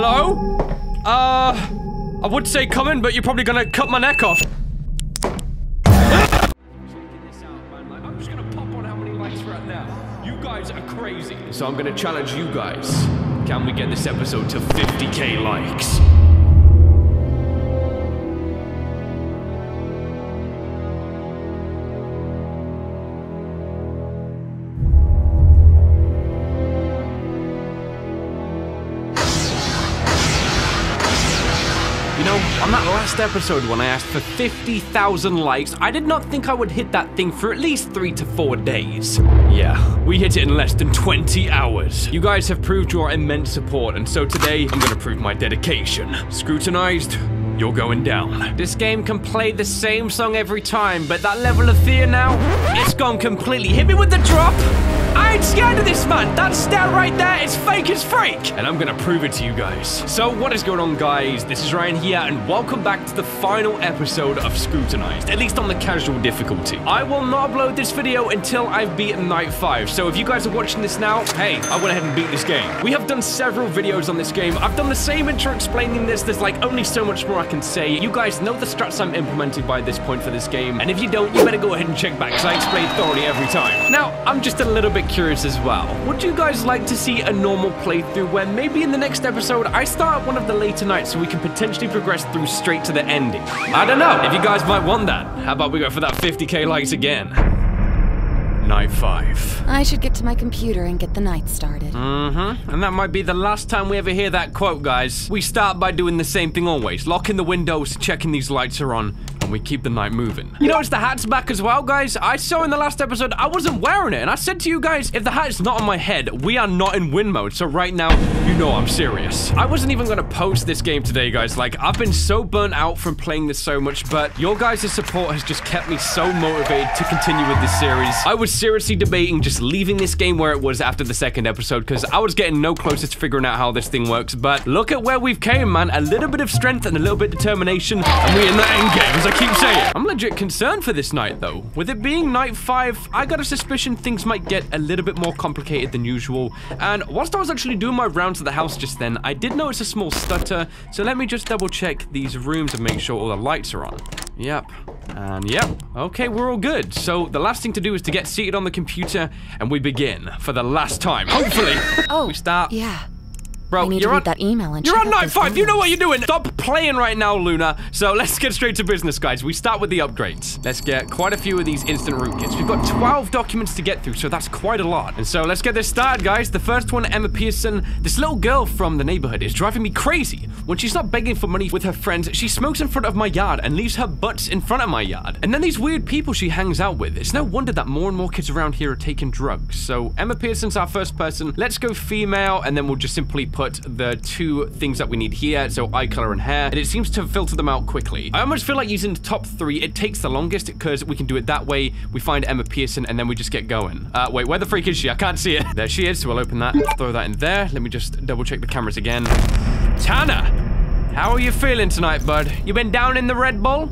Hello? I would say come in, but you're probably gonna cut my neck off. I'm just gonna pop on how many likes right now. You guys are crazy. So I'm gonna challenge you guys. Can we get this episode to 50K likes? On that last episode when I asked for 50,000 likes, I did not think I would hit that thing for at least 3 to 4 days. Yeah, we hit it in less than 20 hours. You guys have proved your immense support, and so today, I'm gonna prove my dedication. Scrutinized, you're going down. This game can play the same song every time, but that level of fear now, it's gone completely. Hit me with the drop! I ain't scared of this man. That stat right there is fake as freak. And I'm gonna prove it to you guys. So what is going on, guys? This is Ryan here, and welcome back to the final episode of Scrutinized, at least on the casual difficulty. I will not upload this video until I've beaten night 5. So if you guys are watching this now, hey, I went ahead and beat this game. We have done several videos on this game. I've done the same intro explaining this. There's like only so much more I can say. You guys know the strats I'm implementing by this point for this game. And if you don't, you better go ahead and check back because I explain thoroughly every time. Now, I'm just a little bit curious as well. Would you guys like to see a normal playthrough where maybe in the next episode I start one of the later nights so we can potentially progress through straight to the ending? I don't know if you guys might want that. How about we go for that 50K likes again? Night 5. I should get to my computer and get the night started. Mm-hmm. And that might be the last time we ever hear that quote, guys. We start by doing the same thing always. Locking the windows, checking these lights are on, and we keep the night moving. You notice the hat's back as well, guys? I saw in the last episode I wasn't wearing it, and I said to you guys, if the hat is not on my head, we are not in win mode. So right now, you know I'm serious. I wasn't even gonna post this game today, guys. Like, I've been so burnt out from playing this so much, but your guys' support has just kept me so motivated to continue with this series. I was seriously debating just leaving this game where it was after the second episode, because I was getting no closer to figuring out how this thing works, but look at where we've came, man. A little bit of strength and a little bit of determination, and we're in that end game, as I keep saying. I'm legit concerned for this night, though. With it being night 5, I got a suspicion things might get a little bit more complicated than usual, and whilst I was actually doing my rounds of the house just then, I did notice a small stutter, so let me just double check these rooms and make sure all the lights are on. Yep. And yep. Okay, we're all good. So the last thing to do is to get seated on the computer and we begin for the last time. Hopefully. Oh, we start. Yeah. Bro, you're on that email and you're on night 5. You know what you're doing. Stop playing right now, Luna. So let's get straight to business, guys. We start with the upgrades. Let's get quite a few of these instant rootkits. We've got 12 documents to get through, so that's quite a lot. And so let's get this started, guys. The first one, Emma Pearson. This little girl from the neighborhood is driving me crazy. When she's not begging for money with her friends, she smokes in front of my yard and leaves her butts in front of my yard. And then these weird people she hangs out with. It's no wonder that more and more kids around here are taking drugs. So Emma Pearson's our first person. Let's go female, and then we'll just simply put the two things that we need here, so eye color and hair, and it seems to filter them out quickly. I almost feel like using the top 3. It takes the longest because we can do it that way. We find Emma Pearson and then we just get going. Wait, where the freak is she? I can't see it. There she is, so we'll open that, throw that in there. Let me just double check the cameras again. Tanner, how are you feeling tonight, bud? You been down in the Red Bull?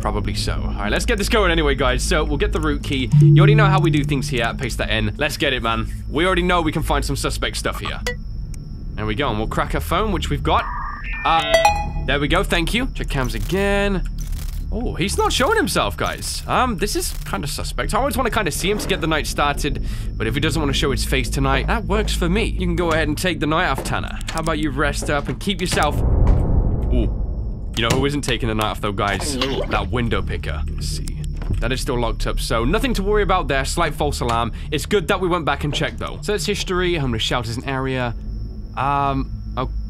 Probably so. All right, let's get this going anyway, guys. So we'll get the root key. You already know how we do things here. Paste that in. Let's get it, man. We already know we can find some suspect stuff here. There we go, and we'll crack her phone, which we've got. There we go, thank you. Check cams again. Oh, he's not showing himself, guys. This is kind of suspect. I always want to kind of see him to get the night started, but if he doesn't want to show his face tonight, that works for me. You can go ahead and take the night off, Tanner. How about you rest up and keep yourself... Ooh, you know who isn't taking the night off, though, guys? That window picker. Let's see. That is still locked up, so nothing to worry about there. Slight false alarm. It's good that we went back and checked, though. Search history, homeless shelters and area.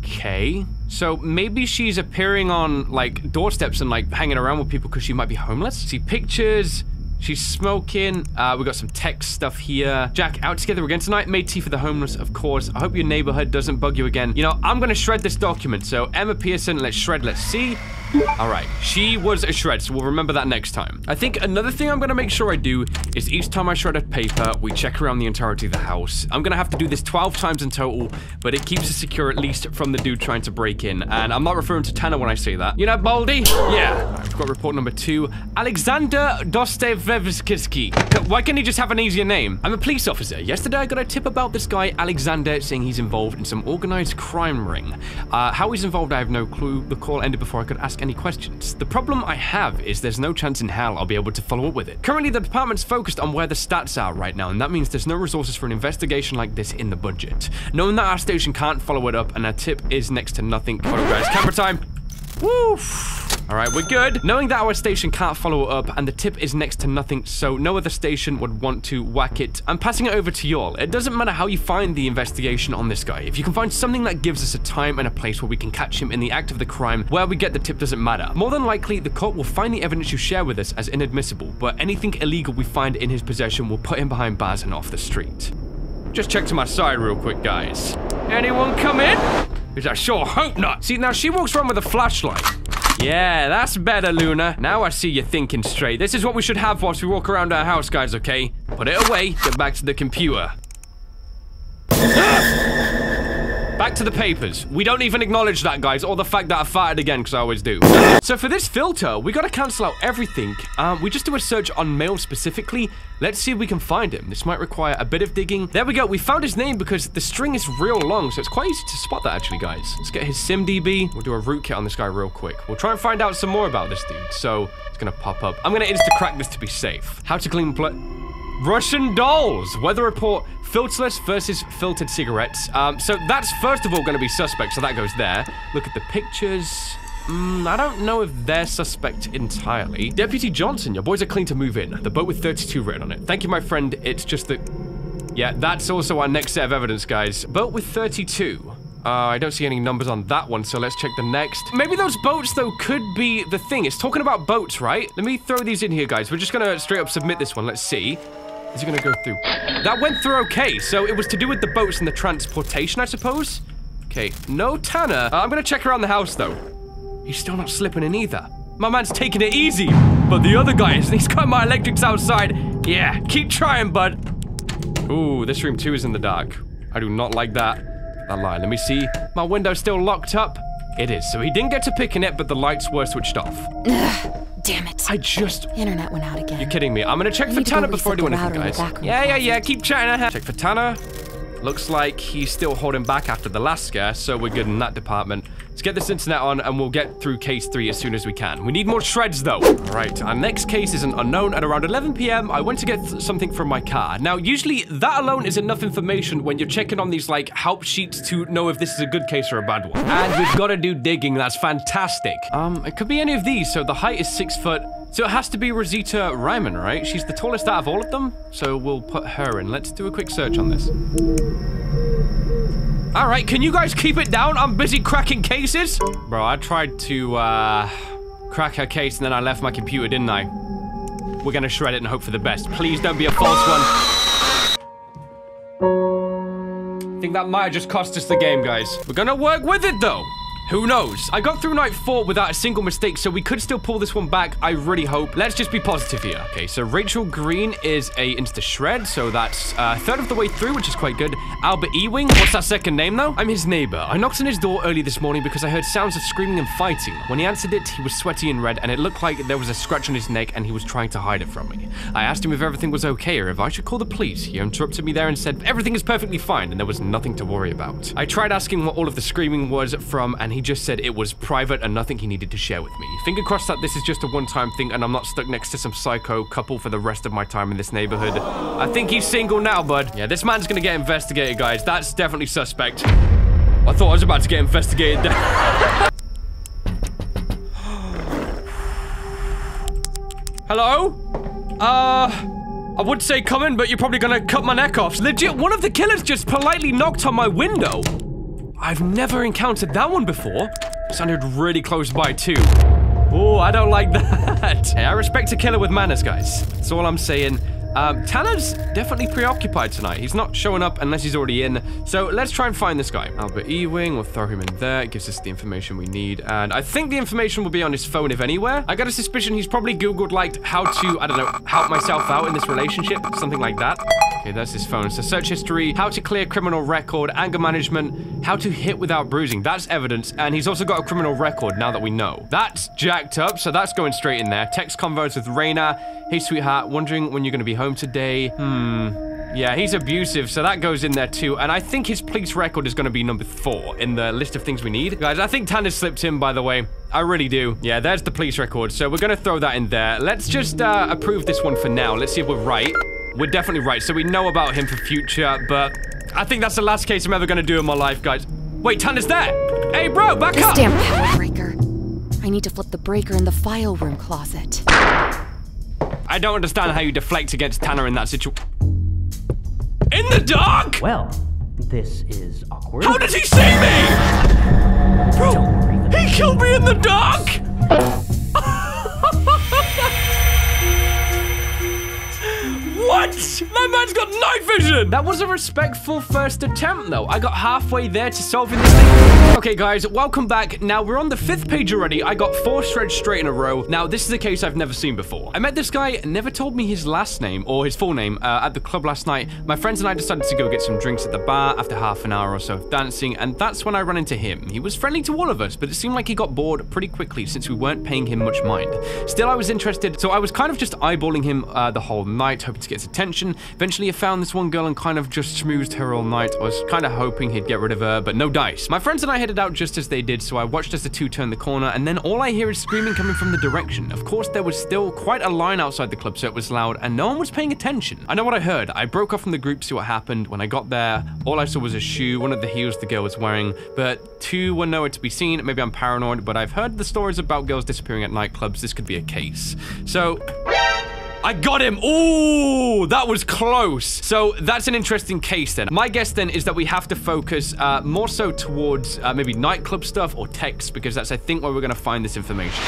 Okay. So maybe she's appearing on, like, doorsteps and, like, hanging around with people because she might be homeless. See pictures. She's smoking. We got some text stuff here. Jack, out together again tonight. Made tea for the homeless, of course. I hope your neighborhood doesn't bug you again. You know, I'm gonna shred this document. So Emma Pearson, let's shred, let's see. All right, she was a shred, so we'll remember that next time. I think another thing I'm gonna make sure I do is each time I shred a paper, we check around the entirety of the house. I'm gonna have to do this 12 times in total, but it keeps us secure, at least from the dude trying to break in. And I'm not referring to Tanner when I say that. You know, Baldy? Yeah. Squad Report number 2, Alexander Dostoevskiski. Why can't he just have an easier name? I'm a police officer. Yesterday I got a tip about this guy, Alexander, saying he's involved in some organized crime ring. How he's involved, I have no clue. The call ended before I could ask any questions. The problem I have is there's no chance in hell I'll be able to follow up with it. Currently, the department's focused on where the stats are right now, and that means there's no resources for an investigation like this in the budget. Knowing that our station can't follow it up, and our tip is next to nothing. Hold up, guys. Camera time. Woo! All right, we're good. Knowing that our station can't follow it up and the tip is next to nothing, so no other station would want to whack it, I'm passing it over to y'all. It doesn't matter how you find the investigation on this guy. If you can find something that gives us a time and a place where we can catch him in the act of the crime, where we get the tip doesn't matter. More than likely, the cop will find the evidence you share with us as inadmissible, but anything illegal we find in his possession will put him behind bars and off the street. Just check to my side real quick, guys. Anyone come in? Because I sure hope not. See, now she walks around with a flashlight. Yeah, that's better, Luna. Now I see you're thinking straight. This is what we should have whilst we walk around our house, guys, okay? Put it away, get back to the computer. Back to the papers. We don't even acknowledge that, guys, or the fact that I farted again, because I always do. So for this filter, we gotta cancel out everything. We just do a search on male specifically. Let's see if we can find him. This might require a bit of digging. There we go. We found his name because the string is real long, so it's quite easy to spot that, actually, guys. Let's get his SimDB. We'll do a rootkit on this guy real quick. We'll try and find out some more about this dude. So it's gonna pop up. I'm gonna insta-crack this to be safe. How to clean Russian dolls. Weather report, filterless versus filtered cigarettes. So that's first of all going to be suspect, so that goes there. Look at the pictures. I don't know if they're suspect entirely. Deputy Johnson, your boys are clean to move in. The boat with 32 written on it. Thank you, my friend. It's just that... Yeah, that's also our next set of evidence, guys. Boat with 32. I don't see any numbers on that one, so let's check the next. Maybe those boats, though, could be the thing. It's talking about boats, right? Let me throw these in here, guys. We're just going to straight up submit this one. Let's see. Is it gonna go through? That went through okay, so it was to do with the boats and the transportation, I suppose? Okay, no Tanner. I'm gonna check around the house, though. He's still not slipping in either. My man's taking it easy, but the other guy is. He's got my electrics outside. Yeah, keep trying, bud. Ooh, this room too is in the dark. I do not like that. That lie, let me see. My window's still locked up. It is, so he didn't get to picking it, but the lights were switched off. Damn it. I just... Internet went out again. You're kidding me. I'm gonna check for Tanner before I do anything, guys. Yeah, keep chatting. Check for Tanner. Looks like he's still holding back after the last scare, so we're good in that department. Let's get this internet on, and we'll get through case 3 as soon as we can. We need more shreds, though. All right, our next case is an unknown. At around 11 p.m., I went to get something from my car. Now, usually, that alone is enough information when you're checking on these, like, help sheets to know if this is a good case or a bad one. And we've got to do digging. That's fantastic. It could be any of these. So the height is 6 foot. So it has to be Rosita Ryman, right? She's the tallest out of all of them, so we'll put her in. Let's do a quick search on this. All right, can you guys keep it down? I'm busy cracking cases. Bro, I tried to crack her case and then I left my computer, didn't I? We're gonna shred it and hope for the best. Please don't be a false one. I think that might have just cost us the game, guys. We're gonna work with it, though. Who knows? I got through night 4 without a single mistake, so we could still pull this one back, I really hope. Let's just be positive here. Okay, so Rachel Green is a insta-shred, so that's third of the way through, which is quite good. Albert Ewing, what's that second name, though? I'm his neighbor. I knocked on his door early this morning because I heard sounds of screaming and fighting. When he answered it, he was sweaty and red, and it looked like there was a scratch on his neck, and he was trying to hide it from me. I asked him if everything was okay or if I should call the police. He interrupted me there and said, everything is perfectly fine, and there was nothing to worry about. I tried asking what all of the screaming was from, and he just said it was private and nothing he needed to share with me. Finger crossed that this is just a one-time thing and I'm not stuck next to some psycho couple for the rest of my time in this neighborhood. I think he's single now, bud. Yeah, this man's gonna get investigated, guys. That's definitely suspect. I thought I was about to get investigated there. Hello? I would say come in, but you're probably gonna cut my neck off. Legit, one of the killers just politely knocked on my window. I've never encountered that one before. Sounded really close by, too. Oh, I don't like that. Hey, I respect a killer with manners, guys. That's all I'm saying. Tanner's definitely preoccupied tonight. He's not showing up unless he's already in. So let's try and find this guy. Albert Ewing, we'll throw him in there. It gives us the information we need. And I think the information will be on his phone, if anywhere. I got a suspicion he's probably Googled, like, how to, I don't know, help myself out in this relationship, something like that. Okay, that's his phone. So search history, how to clear criminal record, anger management, how to hit without bruising. That's evidence. And he's also got a criminal record now that we know. That's jacked up, so that's going straight in there. Text convos with Raina. Hey, sweetheart, wondering when you're going to be home today. Yeah, he's abusive, so that goes in there too. And I think his police record is going to be number 4 in the list of things we need. Guys, I think Tanner slipped him, by the way. I really do. Yeah, there's the police record. So we're going to throw that in there. Let's just approve this one for now. Let's see if we're right. We're definitely right. So we know about him for future, but I think that's the last case I'm ever going to do in my life, guys. Wait, Tanner's there. Hey, bro, back up. This damn power breaker. I need to flip the breaker in the file room closet. I don't understand how you deflect against Tanner in that situation. In the dark? Well, this is awkward. How did he see me? Bro, he killed me in the dark? What? That man's got night vision. That was a respectful first attempt, though. I got halfway there to solving this thing. Okay, guys, welcome back. Now, we're on the 5th page already. I got 4 shreds straight in a row. Now, this is a case I've never seen before. I met this guy, never told me his last name or his full name at the club last night. My friends and I decided to go get some drinks at the bar after half an hour or so of dancing, and that's when I ran into him. He was friendly to all of us, but it seemed like he got bored pretty quickly since we weren't paying him much mind. Still, I was interested, so I was kind of just eyeballing him the whole night, hoping to get his attention. Eventually, I found this one girl and kind of just schmoozed her all night. I was kind of hoping he'd get rid of her, but no dice. My friends and I headed out just as they did, so I watched as the two turned the corner, and then all I hear is screaming coming from the direction. Of course, there was still quite a line outside the club, so it was loud, and no one was paying attention. I know what I heard. I broke off from the group to see what happened. When I got there, all I saw was a shoe, one of the heels the girl was wearing, but 2 were nowhere to be seen. Maybe I'm paranoid, but I've heard the stories about girls disappearing at nightclubs. This could be a case. So... I got him. Ooh, that was close. So that's an interesting case then. My guess then is that we have to focus more so towards maybe nightclub stuff or texts, because that's, I think, where we're going to find this information.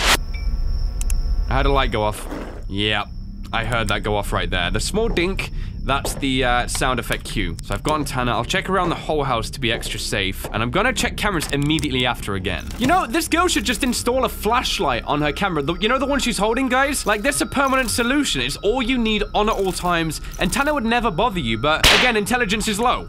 I had a light go off. Yeah, I heard that go off right there. The small dink, that's the sound effect cue. So I've gotten Tanner. I'll check around the whole house to be extra safe, and I'm going to check cameras immediately after again. You know, this girl should just install a flashlight on her camera. You know the one she's holding, guys? Like, that's a permanent solution. It's all you need on at all times, and Tanner would never bother you, but again, intelligence is low.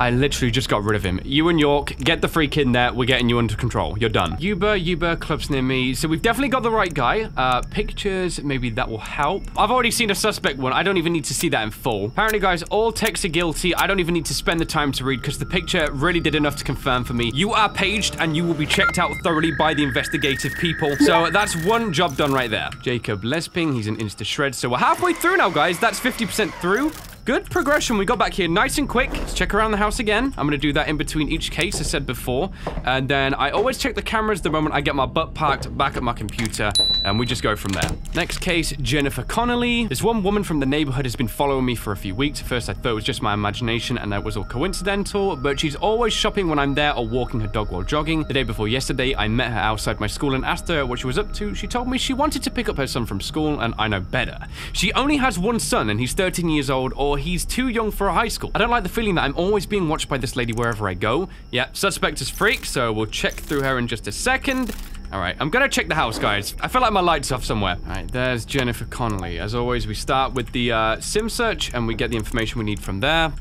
I literally just got rid of him. You and York, get the freak in there. We're getting you under control. You're done. Uber, club's near me. So we've definitely got the right guy. Pictures, maybe that will help. I've already seen a suspect one. I don't even need to see that in full. Apparently, guys, all texts are guilty. I don't even need to spend the time to read because the picture really did enough to confirm for me. You are paged and you will be checked out thoroughly by the investigative people. So that's one job done right there. Jacob Lesping, he's an insta-shred. So we're halfway through now, guys. That's 50% through. Good progression. We got back here nice and quick. Let's check around the house again. I'm going to do that in between each case, as said before. And then I always check the cameras the moment I get my butt parked back at my computer. And we just go from there. Next case, Jennifer Connolly. This one woman from the neighborhood has been following me for a few weeks. At first, I thought it was just my imagination and that was all coincidental. But she's always shopping when I'm there or walking her dog while jogging. The day before yesterday, I met her outside my school and asked her what she was up to. She told me she wanted to pick up her son from school, and I know better. She only has one son and he's 13 years old, or he's too young for a high school. I don't like the feeling that I'm always being watched by this lady wherever I go. Yeah, suspect is freak, so we'll check through her in just a second. All right, I'm gonna check the house, guys. I feel like my light's off somewhere. All right, there's Jennifer Connolly. As always, we start with the sim search, and we get the information we need from there.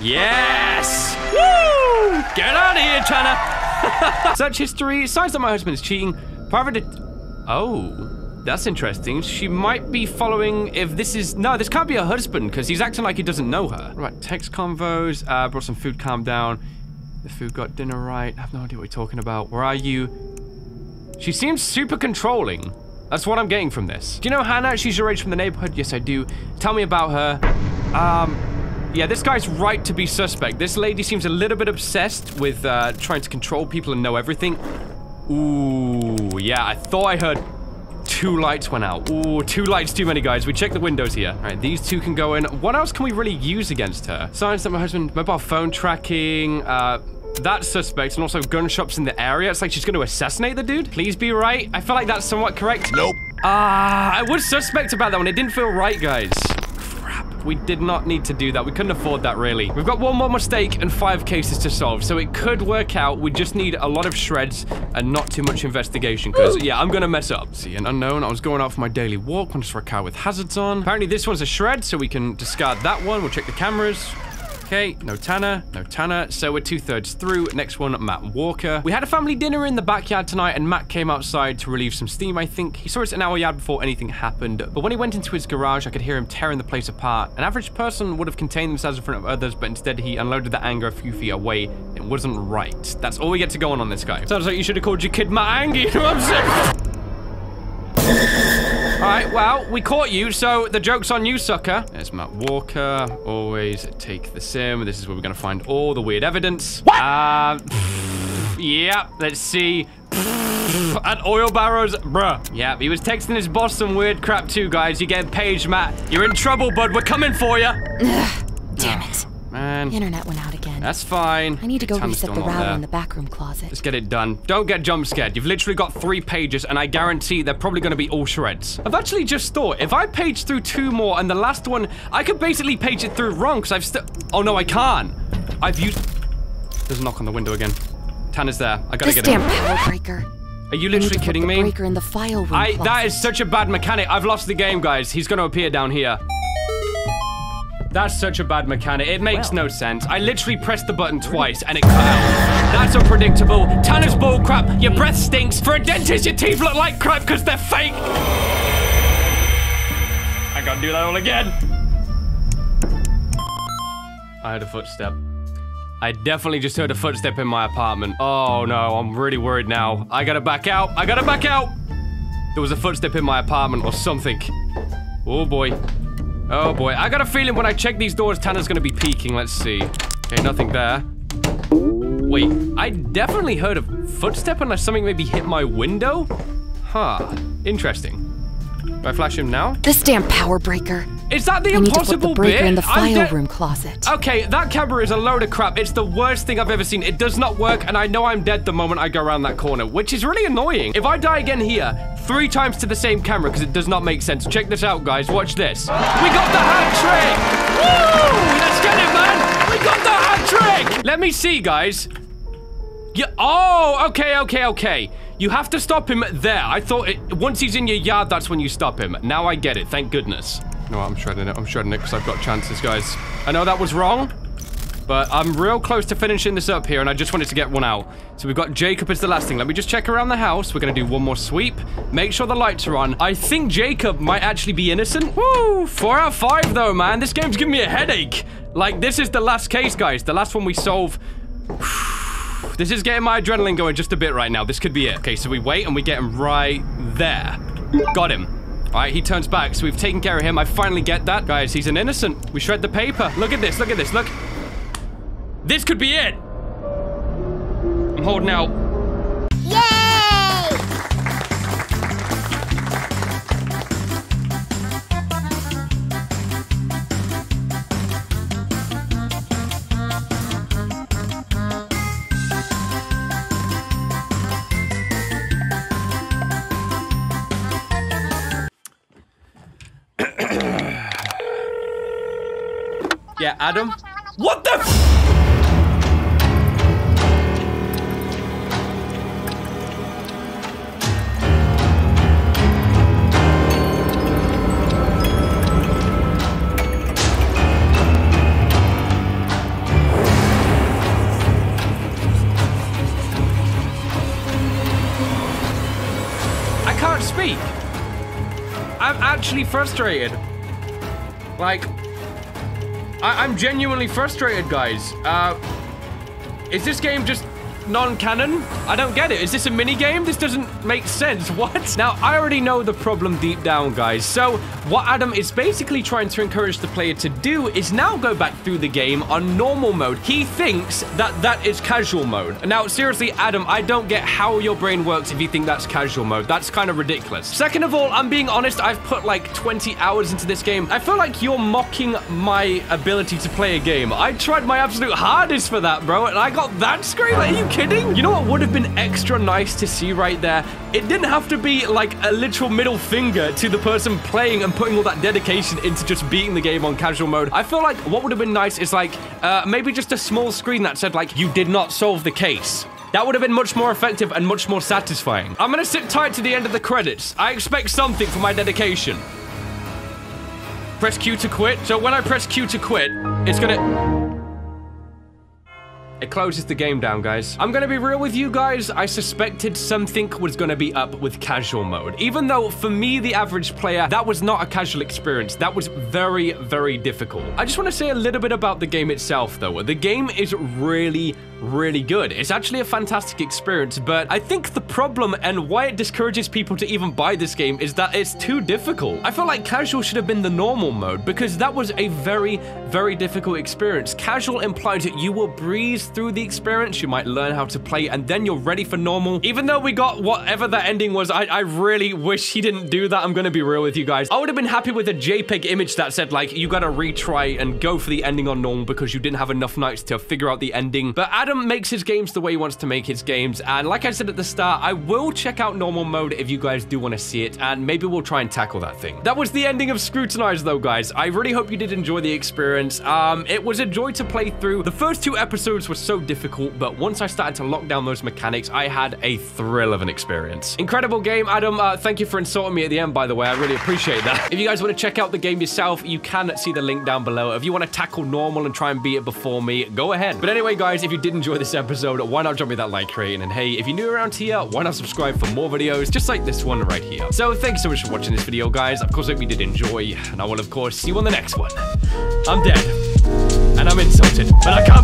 Yes! Woo! Get out of here, Tanner! Search history, signs that my husband is cheating. Private... Oh... That's interesting. She might be following if this is... No, this can't be her husband because he's acting like he doesn't know her. Right, text convos. Brought some food, calm down. The food got dinner right. I have no idea what you're talking about. Where are you? She seems super controlling. That's what I'm getting from this. Do you know Hannah? She's your age from the neighborhood. Yes, I do. Tell me about her. Yeah, this guy's right to be suspect. This lady seems a little bit obsessed with trying to control people and know everything. Ooh, yeah, I thought I heard... 2 lights went out. Ooh, 2 lights too many, guys. We check the windows here. All right, these 2 can go in. What else can we really use against her? Signs that my husband... Mobile phone tracking. That's suspect. And also gun shops in the area. It's like she's going to assassinate the dude. Please be right. I feel like that's somewhat correct. Nope. I was suspect about that one. It didn't feel right, guys. Crap. We did not need to do that. We couldn't afford that, really. We've got one more mistake and 5 cases to solve, so it could work out. We just need a lot of shreds and not too much investigation, because, yeah, I'm going to mess up. See, an unknown. I was going out for my daily walk. I'm just for a car with hazards on. Apparently, this one's a shred, so we can discard that one. We'll check the cameras. Okay, no Tanner, no Tanner. So we're 2/3 through. Next one, Matt Walker. We had a family dinner in the backyard tonight, and Matt came outside to relieve some steam, I think. He saw us in our yard before anything happened, but when he went into his garage, I could hear him tearing the place apart. An average person would have contained themselves in front of others, but instead he unloaded the anger a few feet away. It wasn't right. That's all we get to go on this guy. Sounds like you should have called your kid Matt Angie, you know what I'm saying? All right, well, we caught you, so the joke's on you, sucker. There's Matt Walker. Always take the sim. This is where we're going to find all the weird evidence. What? Yeah, let's see. At oil barrows, bruh. Yeah, he was texting his boss some weird crap too, guys. You're getting paged, Matt. You're in trouble, bud. We're coming for you. Damn it. Man. Internet went out again. That's fine. I need to go reset the router in the backroom closet. Let's get it done. Don't get jump scared. You've literally got 3 pages, and I guarantee they're probably going to be all shreds. I've actually just thought, if I page through 2 more, and the last one, I could basically page it through wrong, because I've still... Oh, no, I can't. I've used... There's a knock on the window again. Tanner's there. I gotta get him. This damn power breaker. Are you literally kidding me? Breaker in the file room closet. That is such a bad mechanic. I've lost the game, guys. He's going to appear down here. That's such a bad mechanic. It makes no sense. I literally pressed the button twice and it cut out. That's unpredictable. Tanner's bull crap. Your breath stinks. For a dentist, your teeth look like crap because they're fake. I gotta do that all again. I heard a footstep. I definitely just heard a footstep in my apartment. Oh no, I'm really worried now. I gotta back out. I gotta back out. There was a footstep in my apartment or something. Oh boy. Oh boy, I got a feeling when I check these doors, Tanner's gonna be peeking. Let's see. Okay, nothing there. Wait, I definitely heard a footstep unless something maybe hit my window? Huh, interesting. Do I flash him now? This damn power breaker. Is that the impossible bit? In the file room closet. Okay, that camera is a load of crap. It's the worst thing I've ever seen. It does not work, and I know I'm dead the moment I go around that corner, which is really annoying. If I die again here, 3 times to the same camera, because it does not make sense. Check this out, guys. Watch this. We got the hat trick! Woo! Let's get it, man! We got the hat trick! Let me see, guys. Yeah. Oh, okay, okay, okay. You have to stop him there. I thought once he's in your yard, that's when you stop him. Now I get it. Thank goodness. No, I'm shredding it. I'm shredding it because I've got chances, guys. I know that was wrong, but I'm real close to finishing this up here, and I just wanted to get one out. So we've got Jacob as the last thing. Let me just check around the house. We're going to do one more sweep. Make sure the lights are on. I think Jacob might actually be innocent. Woo! 4 out of 5, though, man. This game's giving me a headache. Like, this is the last case, guys. The last one we solve... This is getting my adrenaline going just a bit right now. This could be it. Okay, so we wait and we get him right there. Got him. All right, he turns back, so we've taken care of him. I finally get that. Guys, he's an innocent. We shred the paper. Look at this, look at this, look. This could be it. I'm holding out. Yay! Yeah, Adam. What the f? I can't speak. I'm actually frustrated. Like... I'm genuinely frustrated, guys. Is this game just non-canon? I don't get it. Is this a mini-game? This doesn't make sense. What? Now, I already know the problem deep down, guys. So, what Adam is basically trying to encourage the player to do is now go back through the game on normal mode. He thinks that that is casual mode. Now, seriously, Adam, I don't get how your brain works if you think that's casual mode. That's kind of ridiculous. Second of all, I'm being honest, I've put like 20 hours into this game. I feel like you're mocking my ability to play a game. I tried my absolute hardest for that, bro, and I got that screen. Are you kidding me? kidding? You know what would have been extra nice to see right there? It didn't have to be like a literal middle finger to the person playing and putting all that dedication into just beating the game on casual mode. I feel like what would have been nice is like maybe just a small screen that said like, you did not solve the case. That would have been much more effective and much more satisfying. I'm gonna sit tight to the end of the credits. I expect something for my dedication. Press Q to quit. So when I press Q to quit, it's gonna... It closes the game down, guys. I'm gonna be real with you guys. I suspected something was gonna be up with casual mode. Even though for me, the average player, that was not a casual experience. That was very, very difficult. I just wanna say a little bit about the game itself though. The game is really good. It's actually a fantastic experience, but I think the problem and why it discourages people to even buy this game is that it's too difficult. I feel like casual should have been the normal mode because that was a very difficult experience. Casual implies that you will breeze through the experience, you might learn how to play, and then you're ready for normal. Even though we got whatever that ending was, I really wish he didn't do that. I'm gonna be real with you guys. I would have been happy with a JPEG image that said like, you gotta retry and go for the ending on normal because you didn't have enough nights to figure out the ending. But Adam makes his games the way he wants to make his games, and like I said at the start, I will check out normal mode if you guys do want to see it, and maybe we'll try and tackle that thing. That was the ending of Scrutinized though, guys. I really hope you did enjoy the experience. It was a joy to play through. The first two episodes were so difficult, but once I started to lock down those mechanics, I had a thrill of an experience. Incredible game, Adam. Thank you for insulting me at the end, by the way. I really appreciate that. If you guys want to check out the game yourself, you can see the link down below. If you want to tackle normal and try and beat it before me, go ahead. But anyway, guys, if you did enjoy this episode, why not drop me that like rating? And hey, if you're new around here, why not subscribe for more videos just like this one right here? So thanks so much for watching this video, guys. Of course, I hope you did enjoy, and I will of course see you on the next one. I'm dead and I'm insulted, but I can't